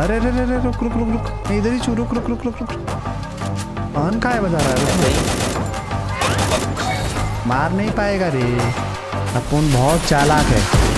अरे अरे अरे रुक रुक रुक रुक इधर ही छू रुक रुक रुक रुक रुक पान का है बजा रहा है, मार नहीं पाएगा रे। अपन बहुत चालाक है।